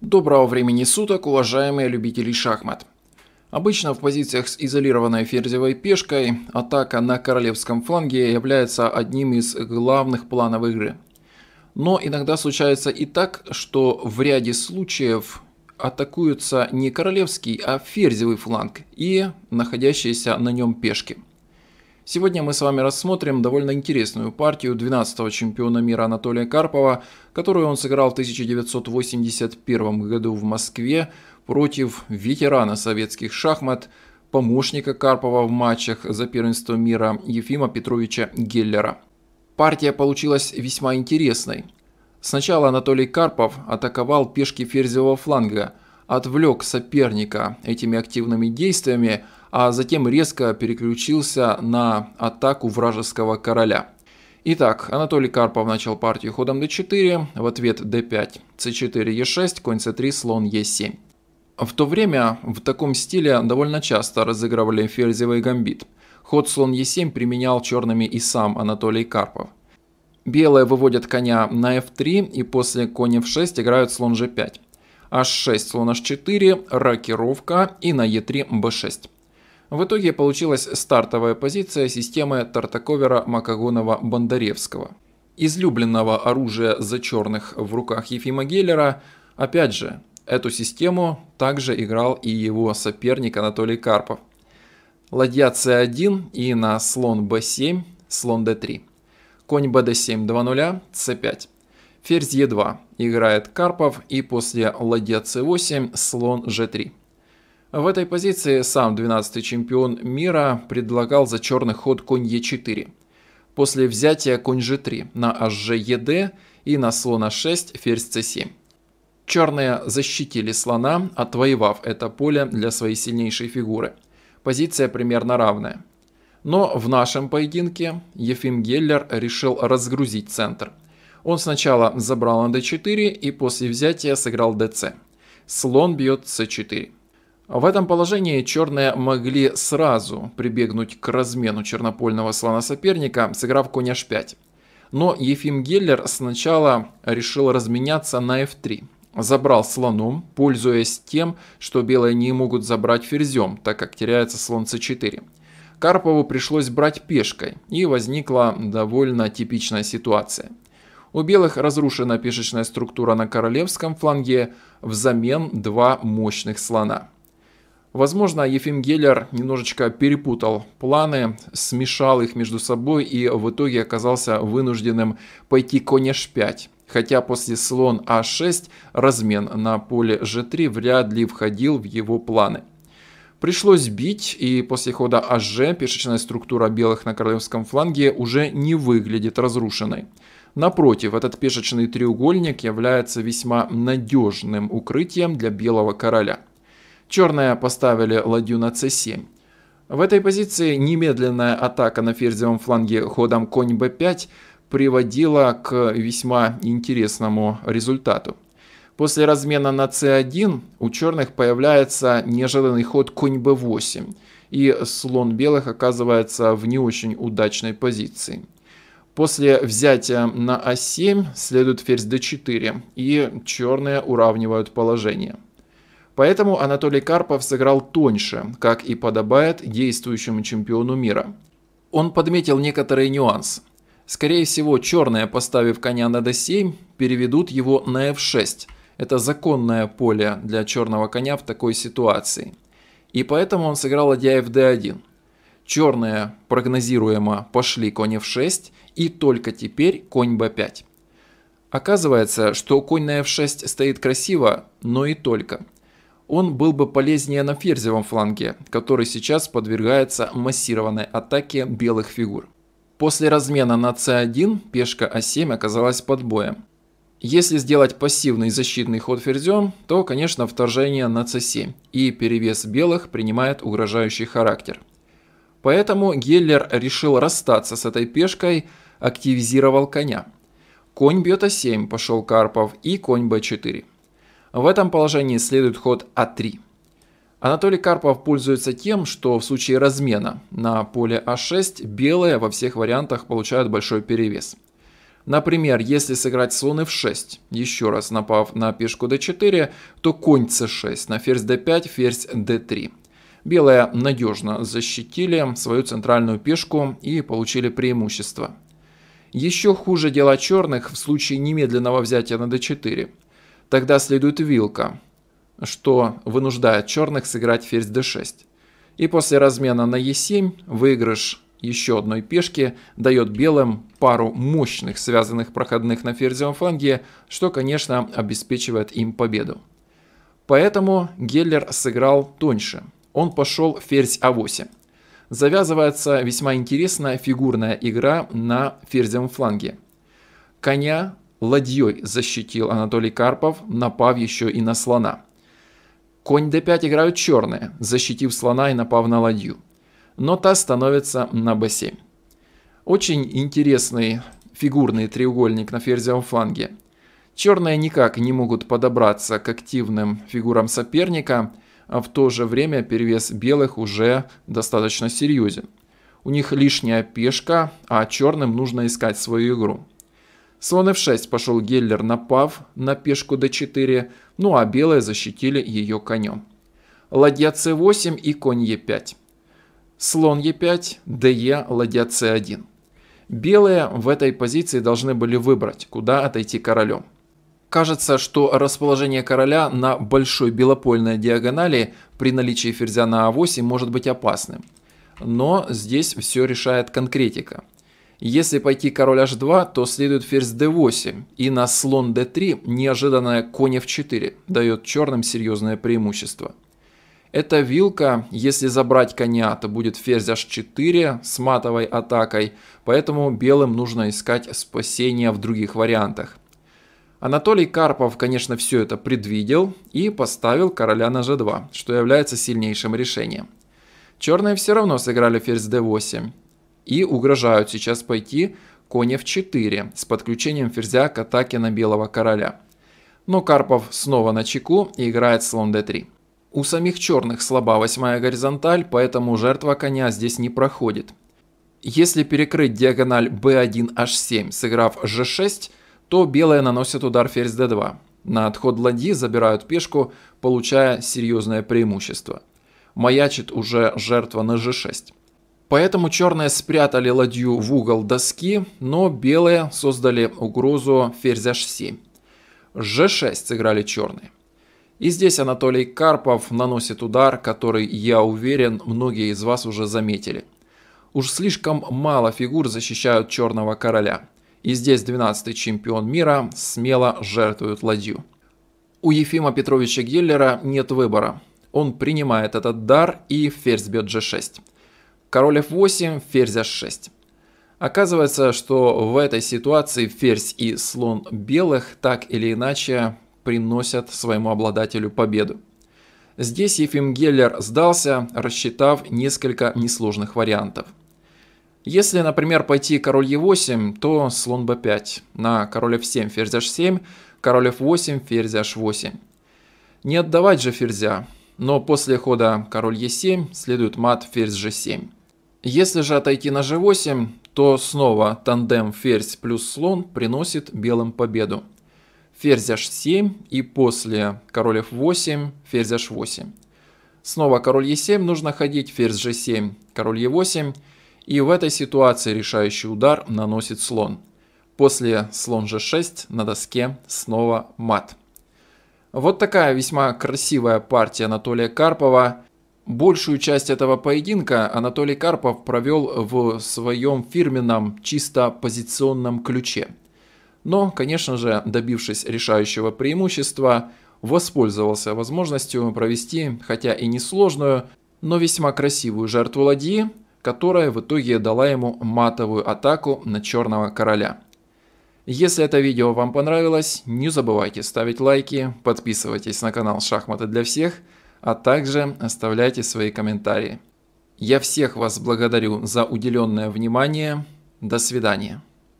Доброго времени суток, уважаемые любители шахмат. Обычно в позициях с изолированной ферзевой пешкой атака на королевском фланге является одним из главных планов игры. Но иногда случается и так, что в ряде случаев атакуются не королевский, а ферзевый фланг и находящиеся на нем пешки. Сегодня мы с вами рассмотрим довольно интересную партию 12-го чемпиона мира Анатолия Карпова, которую он сыграл в 1981 году в Москве против ветерана советских шахмат, помощника Карпова в матчах за первенство мира Ефима Петровича Геллера. Партия получилась весьма интересной. Сначала Анатолий Карпов атаковал пешки ферзевого фланга, отвлек соперника этими активными действиями, а затем резко переключился на атаку вражеского короля. Итак, Анатолий Карпов начал партию ходом d4, в ответ d5, c4, e6, конь c3, слон e7. В то время в таком стиле довольно часто разыгрывали ферзевый гамбит. Ход слон e7 применял черными и сам Анатолий Карпов. Белые выводят коня на f3 и после коня f6 играют слон g5. h6, слон h4, рокировка и на e3 b6. В итоге получилась стартовая позиция системы Тартаковера Макогонова-Бондаревского. Излюбленного оружия за черных в руках Ефима Геллера, опять же, эту систему также играл и его соперник Анатолий Карпов. Ладья c1 и на слон b7, слон d3. Конь bd7, 2-0, c5. Ферзь e2 играет Карпов и после ладья c8, слон g3. В этой позиции сам 12-й чемпион мира предлагал за черный ход конь e4. После взятия конь g3 на hgед и на слон h6 ферзь c7. Черные защитили слона, отвоевав это поле для своей сильнейшей фигуры. Позиция примерно равная. Но в нашем поединке Ефим Геллер решил разгрузить центр. Он сначала забрал на d4 и после взятия сыграл dc. Слон бьет c4. В этом положении черные могли сразу прибегнуть к размену чернопольного слона соперника, сыграв конь h5. Но Ефим Геллер сначала решил разменяться на f3. Забрал слоном, пользуясь тем, что белые не могут забрать ферзем, так как теряется слон c4. Карпову пришлось брать пешкой, и возникла довольно типичная ситуация. У белых разрушена пешечная структура на королевском фланге, взамен два мощных слона. Возможно, Ефим Геллер немножечко перепутал планы, смешал их между собой и в итоге оказался вынужденным пойти конь h5. Хотя после слон a6 размен на поле g3 вряд ли входил в его планы. Пришлось бить, и после хода hg пешечная структура белых на королевском фланге уже не выглядит разрушенной. Напротив, этот пешечный треугольник является весьма надежным укрытием для белого короля. Черные поставили ладью на c7. В этой позиции немедленная атака на ферзевом фланге ходом конь b5 приводила к весьма интересному результату. После размена на c1 у черных появляется неожиданный ход конь b8, и слон белых оказывается в не очень удачной позиции. После взятия на a7 следует ферзь d4, и черные уравнивают положение. Поэтому Анатолий Карпов сыграл тоньше, как и подобает действующему чемпиону мира. Он подметил некоторый нюанс. Скорее всего, черные, поставив коня на d7, переведут его на f6. Это законное поле для черного коня в такой ситуации. И поэтому он сыграл ладья fd1. Черные прогнозируемо пошли конь f6 и только теперь конь b5. Оказывается, что конь на f6 стоит красиво, но и только. Он был бы полезнее на ферзевом фланге, который сейчас подвергается массированной атаке белых фигур. После размена на c1 пешка a7 оказалась под боем. Если сделать пассивный защитный ход ферзем, то, конечно, вторжение на c7, и перевес белых принимает угрожающий характер. Поэтому Геллер решил расстаться с этой пешкой, активизировал коня. Конь бьет a7, пошел Карпов, и конь b4. В этом положении следует ход А3. Анатолий Карпов пользуется тем, что в случае размена на поле А6 белые во всех вариантах получают большой перевес. Например, если сыграть слон f6, еще раз напав на пешку d4, то конь c6, на ферзь d5, ферзь d3. Белые надежно защитили свою центральную пешку и получили преимущество. Еще хуже дела черных в случае немедленного взятия на d4. Тогда следует вилка, что вынуждает черных сыграть ферзь d6. И после размена на e7 выигрыш еще одной пешки дает белым пару мощных связанных проходных на ферзевом фланге, что, конечно, обеспечивает им победу. Поэтому Геллер сыграл тоньше. Он пошел ферзь a8. Завязывается весьма интересная фигурная игра на ферзевом фланге. Коня ладьей защитил Анатолий Карпов, напав еще и на слона. Конь d5 играют черные, защитив слона и напав на ладью. Но та становится на b7. Очень интересный фигурный треугольник на ферзевом фланге. Черные никак не могут подобраться к активным фигурам соперника, а в то же время перевес белых уже достаточно серьезен. У них лишняя пешка, а черным нужно искать свою игру. Слон f6 пошел Геллер, напав на пешку d4, ну а белые защитили ее конем. Ладья c8 и конь e5. Слон e5, de, ладья c1. Белые в этой позиции должны были выбрать, куда отойти королем. Кажется, что расположение короля на большой белопольной диагонали при наличии ферзя на a8 может быть опасным. Но здесь все решает конкретика. Если пойти король h2, то следует ферзь d8, и на слон d3 неожиданное конь f4 дает черным серьезное преимущество. Эта вилка, если забрать коня, то будет ферзь h4 с матовой атакой, поэтому белым нужно искать спасение в других вариантах. Анатолий Карпов, конечно, все это предвидел и поставил короля на g2, что является сильнейшим решением. Черные все равно сыграли ферзь d8. И угрожают сейчас пойти конь f4 с подключением ферзя к атаке на белого короля. Но Карпов снова на чеку и играет слон d3. У самих черных слаба 8-я горизонталь, поэтому жертва коня здесь не проходит. Если перекрыть диагональ b1h7, сыграв g6, то белые наносят удар ферзь d2. На отход ладьи забирают пешку, получая серьезное преимущество. Маячит уже жертва на g6. Поэтому черные спрятали ладью в угол доски, но белые создали угрозу ферзь h7. g6 сыграли черные. И здесь Анатолий Карпов наносит удар, который, я уверен, многие из вас уже заметили. Уж слишком мало фигур защищают черного короля. И здесь 12-й чемпион мира смело жертвует ладью. У Ефима Петровича Геллера нет выбора. Он принимает этот дар и ферзь бьет g6. Король f8, ферзь h6. Оказывается, что в этой ситуации ферзь и слон белых так или иначе приносят своему обладателю победу. Здесь Ефим Геллер сдался, рассчитав несколько несложных вариантов. Если, например, пойти король e8, то слон b5, на король f7, ферзь h7, король f8, ферзь h8. Не отдавать же ферзя, но после хода король e7 следует мат ферзь g7. Если же отойти на g8, то снова тандем ферзь плюс слон приносит белым победу. Ферзь h7 и после король f8, ферзь h8. Снова король e7 нужно ходить, ферзь g7, король e8. И в этой ситуации решающий удар наносит слон. После слон g6 на доске снова мат. Вот такая весьма красивая партия Анатолия Карпова. Большую часть этого поединка Анатолий Карпов провел в своем фирменном чисто позиционном ключе. Но, конечно же, добившись решающего преимущества, воспользовался возможностью провести, хотя и несложную, но весьма красивую жертву ладьи, которая в итоге дала ему матовую атаку на черного короля. Если это видео вам понравилось, не забывайте ставить лайки, подписывайтесь на канал «Шахматы для всех», а также оставляйте свои комментарии. Я всех вас благодарю за уделенное внимание. До свидания.